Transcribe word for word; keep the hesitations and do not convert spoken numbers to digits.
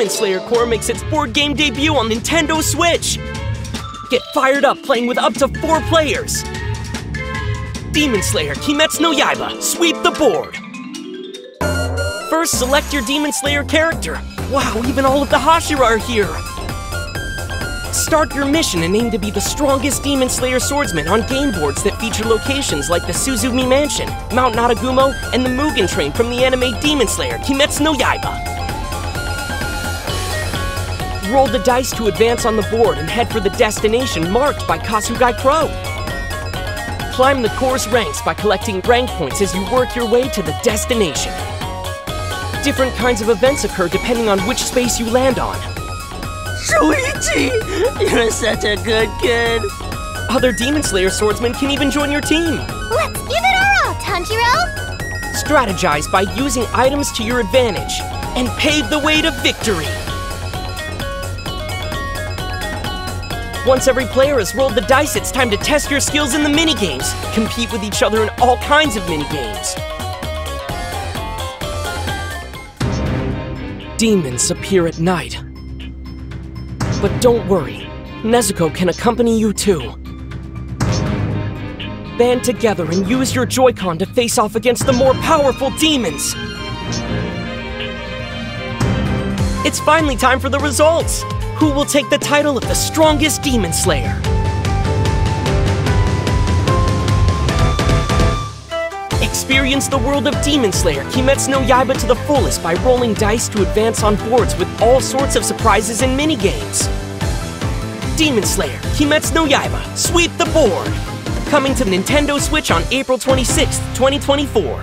Demon Slayer Corps makes its board game debut on Nintendo Switch! Get fired up playing with up to four players! Demon Slayer Kimetsu no Yaiba, sweep the board! First, select your Demon Slayer character. Wow, even all of the Hashira are here! Start your mission and aim to be the strongest Demon Slayer swordsman on game boards that feature locations like the Suzumi Mansion, Mount Nagumo, and the Mugen Train from the anime Demon Slayer Kimetsu no Yaiba. Roll the dice to advance on the board and head for the destination marked by Kasugai Kuro. Climb the Corps' ranks by collecting rank points as you work your way to the destination. Different kinds of events occur depending on which space you land on. Shuichi! You're such a good kid! Other Demon Slayer swordsmen can even join your team! Let's give it our all, Tanjiro! Strategize by using items to your advantage, and pave the way to victory! Once every player has rolled the dice, it's time to test your skills in the minigames! Compete with each other in all kinds of minigames! Demons appear at night. But don't worry, Nezuko can accompany you too. Band together and use your Joy-Con to face off against the more powerful demons! It's finally time for the results! Who will take the title of the strongest Demon Slayer? Experience the world of Demon Slayer Kimetsu no Yaiba to the fullest by rolling dice to advance on boards with all sorts of surprises and minigames. Demon Slayer Kimetsu no Yaiba, sweep the board! Coming to Nintendo Switch on April twenty-sixth, twenty twenty-four.